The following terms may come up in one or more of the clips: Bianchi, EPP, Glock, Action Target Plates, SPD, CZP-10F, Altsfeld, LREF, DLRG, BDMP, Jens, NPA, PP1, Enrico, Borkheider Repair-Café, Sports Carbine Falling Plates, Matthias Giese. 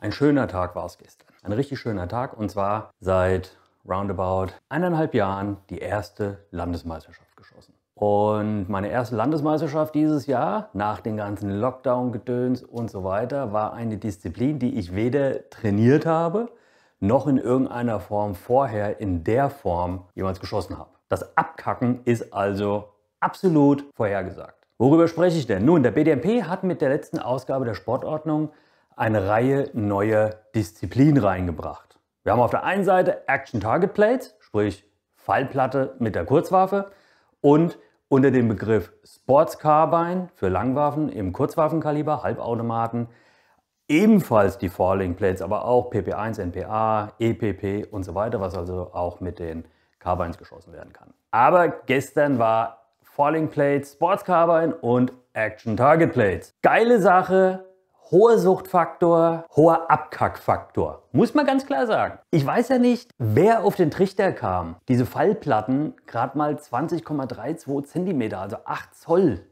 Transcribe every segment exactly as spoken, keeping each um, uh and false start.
Ein schöner Tag war es gestern. Ein richtig schöner Tag, und zwar seit roundabout eineinhalb Jahren die erste Landesmeisterschaft geschossen. Und meine erste Landesmeisterschaft dieses Jahr, nach den ganzen Lockdown-Gedöns und so weiter, war eine Disziplin, die ich weder trainiert habe, noch in irgendeiner Form vorher in der Form jemals geschossen habe. Das Abkacken ist also absolut vorhergesagt. Worüber spreche ich denn? Nun, der B D M P hat mit der letzten Ausgabe der Sportordnung eine Reihe neuer Disziplinen reingebracht. Wir haben auf der einen Seite Action Target Plates, sprich Fallplatte mit der Kurzwaffe, und unter dem Begriff Sports Carbine für Langwaffen im Kurzwaffenkaliber, Halbautomaten, ebenfalls die Falling Plates, aber auch P P eins, N P A, E P P und so weiter, was also auch mit den Carbines geschossen werden kann. Aber gestern war Falling Plates, Sports Carbine und Action Target Plates. Geile Sache, hoher Suchtfaktor, hoher Abkackfaktor, muss man ganz klar sagen. Ich weiß ja nicht, wer auf den Trichter kam, diese Fallplatten gerade mal zwanzig Komma zweiunddreißig Zentimeter, also acht Zoll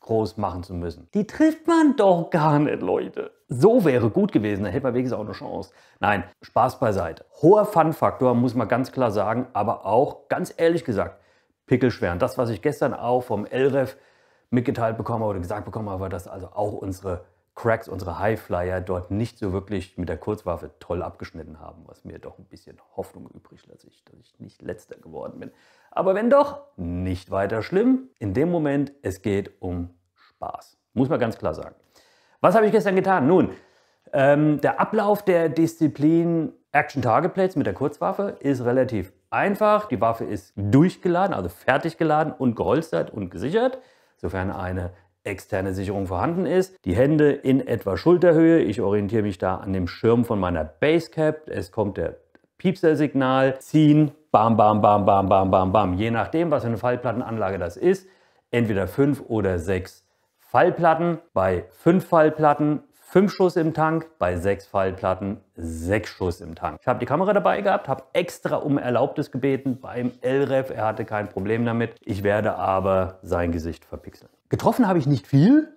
groß machen zu müssen. Die trifft man doch gar nicht, Leute. So wäre gut gewesen, dann hätte man wenigstens auch eine Chance. Nein, Spaß beiseite. Hoher Fun-Faktor, muss man ganz klar sagen, aber auch, ganz ehrlich gesagt, pickelschwer. Und das, was ich gestern auch vom L R E F mitgeteilt bekommen oder gesagt bekommen habe, war, dass also auch unsere Cracks, unsere Highflyer dort nicht so wirklich mit der Kurzwaffe toll abgeschnitten haben, was mir doch ein bisschen Hoffnung übrig lässt, dass ich nicht letzter geworden bin. Aber wenn doch, nicht weiter schlimm. In dem Moment, es geht um Spaß. Muss man ganz klar sagen. Was habe ich gestern getan? Nun, ähm, der Ablauf der Disziplin Action Target Plates mit der Kurzwaffe ist relativ einfach. Die Waffe ist durchgeladen, also fertig geladen und geholstert und gesichert, sofern eine externe Sicherung vorhanden ist. Die Hände in etwa Schulterhöhe. Ich orientiere mich da an dem Schirm von meiner Basecap. Es kommt der Piepser-Signal. Ziehen, bam, bam, bam, bam, bam, bam, bam. Je nachdem, was für eine Fallplattenanlage das ist, entweder fünf oder sechs Fallplatten, bei fünf Fallplatten fünf Schuss im Tank, bei sechs Fallplatten sechs Schuss im Tank. Ich habe die Kamera dabei gehabt, habe extra um Erlaubtes gebeten beim L R E F, er hatte kein Problem damit. Ich werde aber sein Gesicht verpixeln. Getroffen habe ich nicht viel.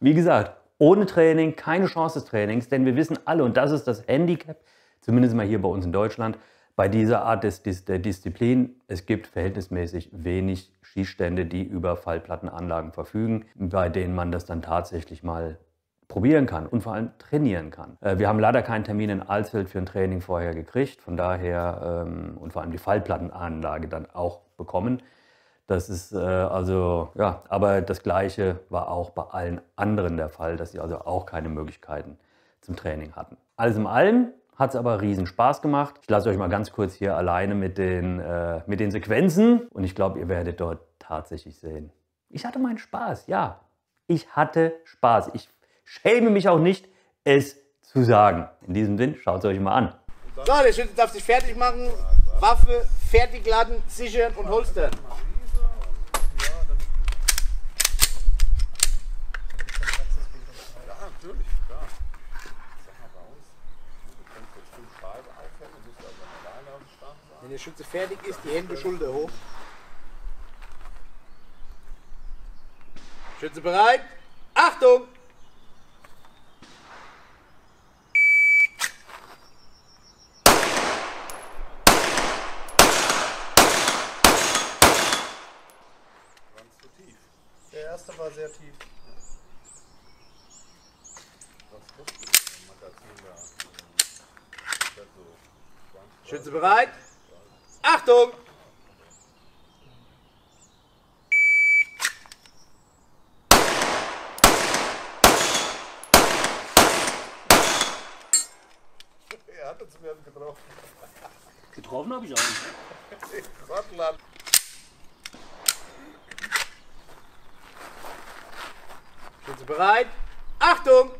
Wie gesagt, ohne Training, keine Chance des Trainings, denn wir wissen alle, und das ist das Handicap, zumindest mal hier bei uns in Deutschland, bei dieser Art des, des, der Disziplin, es gibt verhältnismäßig wenig Schießstände, die über Fallplattenanlagen verfügen, bei denen man das dann tatsächlich mal probieren kann und vor allem trainieren kann. Äh, wir haben leider keinen Termin in Altsfeld für ein Training vorher gekriegt, von daher ähm, und vor allem die Fallplattenanlage dann auch bekommen. Das ist äh, also, ja, aber das Gleiche war auch bei allen anderen der Fall, dass sie also auch keine Möglichkeiten zum Training hatten. Alles in allem hat es aber riesen Spaß gemacht. Ich lasse euch mal ganz kurz hier alleine mit den, äh, mit den Sequenzen. Und ich glaube, ihr werdet dort tatsächlich sehen. Ich hatte meinen Spaß, ja. Ich hatte Spaß. Ich schäme mich auch nicht, es zu sagen. In diesem Sinn, schaut es euch mal an. So, der Schütze darf sich fertig machen. Waffe fertig laden, sichern und holstern. Wenn der Schütze fertig ist, die Hände, Schulter hoch. Schütze bereit. Achtung! Ganz so tief. Der erste war sehr tief. Schütze bereit. Achtung! Er hat uns mehr getroffen. Getroffen habe ich auch nicht. Gottland. Sind Sie bereit? Achtung!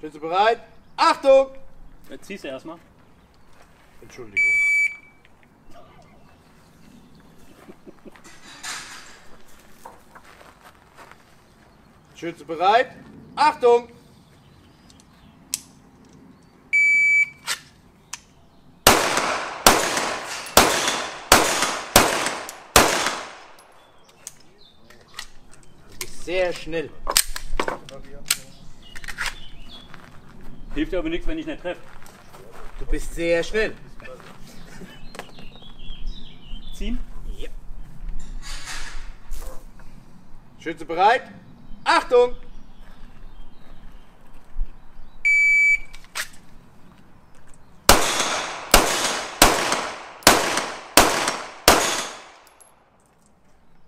Sind Sie bereit? Achtung! Jetzt ziehst du erstmal. Entschuldigung. Schütze bereit. Achtung! Sehr schnell. Hilft aber nichts, wenn ich nicht treffe. Du bist sehr schnell. Ziehen? Ja. Schütze bereit. Achtung!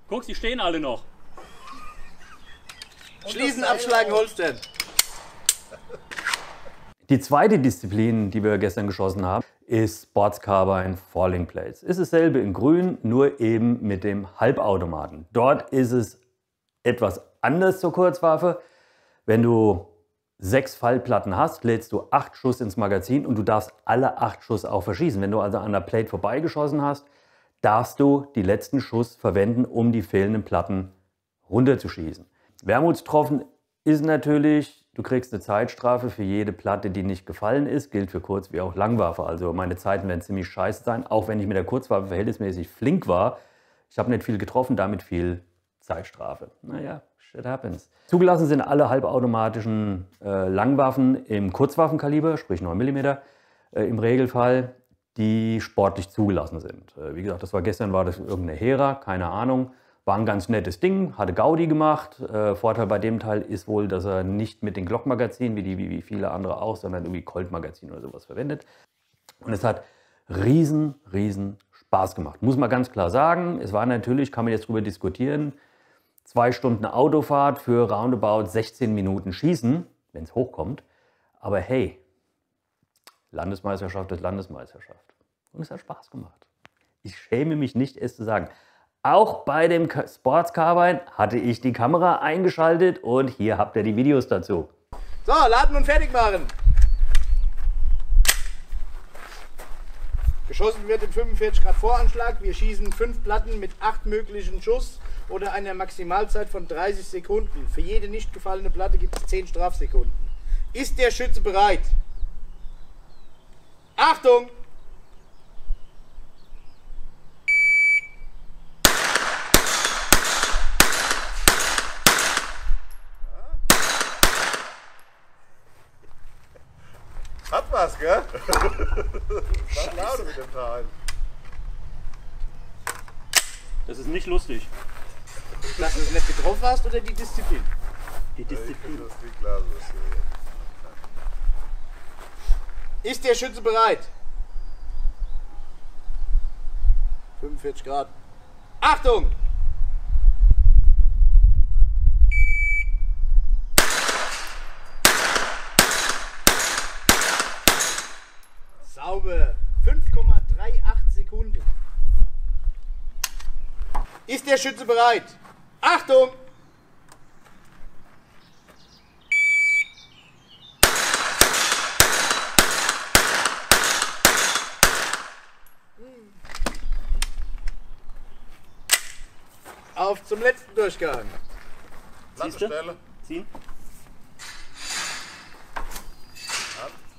Guck, sie stehen alle noch. Schließen, abschlagen, holstern. Die zweite Disziplin, die wir gestern geschossen haben, ist Sports Carbine Falling Plates. Ist dasselbe in grün, nur eben mit dem Halbautomaten. Dort ist es etwas anders zur Kurzwaffe. Wenn du sechs Fallplatten hast, lädst du acht Schuss ins Magazin und du darfst alle acht Schuss auch verschießen. Wenn du also an der Plate vorbeigeschossen hast, darfst du die letzten Schuss verwenden, um die fehlenden Platten runterzuschießen. Wermutstropfen ist natürlich, du kriegst eine Zeitstrafe für jede Platte, die nicht gefallen ist. Gilt für Kurz- wie auch Langwaffe. Also meine Zeiten werden ziemlich scheiße sein, auch wenn ich mit der Kurzwaffe verhältnismäßig flink war. Ich habe nicht viel getroffen, damit viel Zeitstrafe. Naja, shit happens. Zugelassen sind alle halbautomatischen äh, Langwaffen im Kurzwaffenkaliber, sprich neun Millimeter äh, im Regelfall, die sportlich zugelassen sind. Äh, wie gesagt, das war gestern, war das irgendeine Hera, keine Ahnung. War ein ganz nettes Ding, hatte Gaudi gemacht. Äh, Vorteil bei dem Teil ist wohl, dass er nicht mit den Glock-Magazinen, wie, die, wie viele andere auch, sondern irgendwie Colt-Magazin oder sowas verwendet. Und es hat riesen, riesen Spaß gemacht. Muss man ganz klar sagen, es war natürlich, kann man jetzt drüber diskutieren, zwei Stunden Autofahrt für roundabout sechzehn Minuten Schießen, wenn es hochkommt. Aber hey, Landesmeisterschaft ist Landesmeisterschaft. Und es hat Spaß gemacht. Ich schäme mich nicht, es zu sagen. Auch bei dem Sports Carbine hatte ich die Kamera eingeschaltet und hier habt ihr die Videos dazu. So, laden und fertig machen. Geschossen wird im fünfundvierzig Grad Voranschlag. Wir schießen fünf Platten mit acht möglichen Schuss oder einer Maximalzeit von dreißig Sekunden. Für jede nicht gefallene Platte gibt es zehn Strafsekunden. Ist der Schütze bereit? Achtung! Was, gell? Was laut mit dem Teil? Das ist nicht lustig. Dass du es nicht getroffen hast oder die Disziplin? Die Disziplin. Das ist, klar, das ist, ist der Schütze bereit? fünfundvierzig Grad. Achtung! fünf Komma achtunddreißig Sekunden. Ist der Schütze bereit? Achtung! Auf zum letzten Durchgang. Landestelle. Ziehen.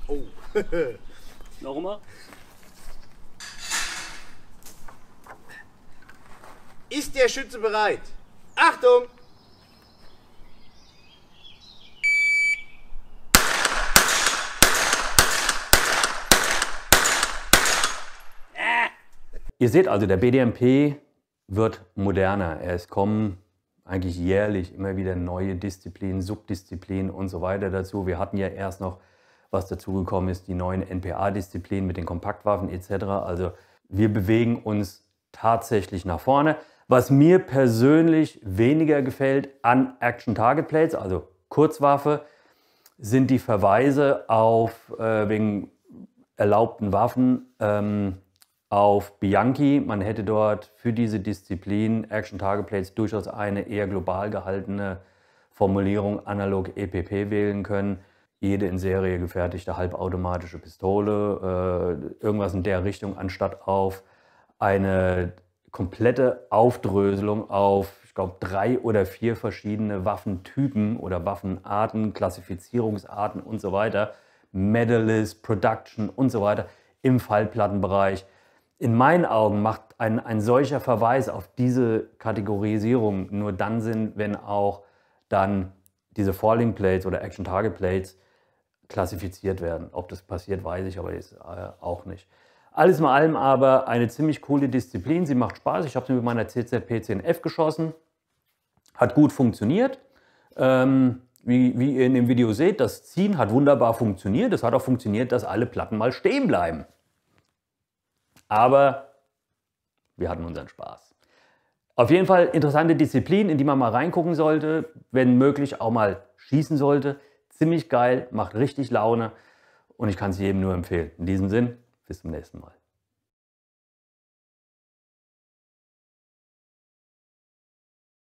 Oh. Noch mal. Ist der Schütze bereit? Achtung! Ah. Ihr seht also, der B D M P wird moderner. Es kommen eigentlich jährlich immer wieder neue Disziplinen, Subdisziplinen und so weiter dazu. Wir hatten ja erst noch, was dazugekommen ist, die neuen N P A-Disziplinen mit den Kompaktwaffen et cetera. Also wir bewegen uns tatsächlich nach vorne. Was mir persönlich weniger gefällt an Action Target Plates, also Kurzwaffe, sind die Verweise auf, äh, wegen erlaubten Waffen, ähm, auf Bianchi. Man hätte dort für diese Disziplin Action Target Plates durchaus eine eher global gehaltene Formulierung analog E P P wählen können. Jede in Serie gefertigte halbautomatische Pistole, äh, irgendwas in der Richtung, anstatt auf eine komplette Aufdröselung auf ich glaube, drei oder vier verschiedene Waffentypen oder Waffenarten, Klassifizierungsarten und so weiter, Medalist, Production und so weiter im Fallplattenbereich. In meinen Augen macht ein, ein solcher Verweis auf diese Kategorisierung nur dann Sinn, wenn auch dann diese Falling Plates oder Action Target Plates klassifiziert werden. Ob das passiert, weiß ich, aber ist äh, auch nicht. Alles in allem aber eine ziemlich coole Disziplin. Sie macht Spaß. Ich habe sie mit meiner C Z P zehn F geschossen. Hat gut funktioniert. Ähm, wie, wie ihr in dem Video seht, das Ziehen hat wunderbar funktioniert. Es hat auch funktioniert, dass alle Platten mal stehen bleiben. Aber wir hatten unseren Spaß. Auf jeden Fall interessante Disziplin, in die man mal reingucken sollte. Wenn möglich auch mal schießen sollte. Ziemlich geil, macht richtig Laune. Und ich kann es jedem nur empfehlen. In diesem Sinn. Bis zum nächsten Mal.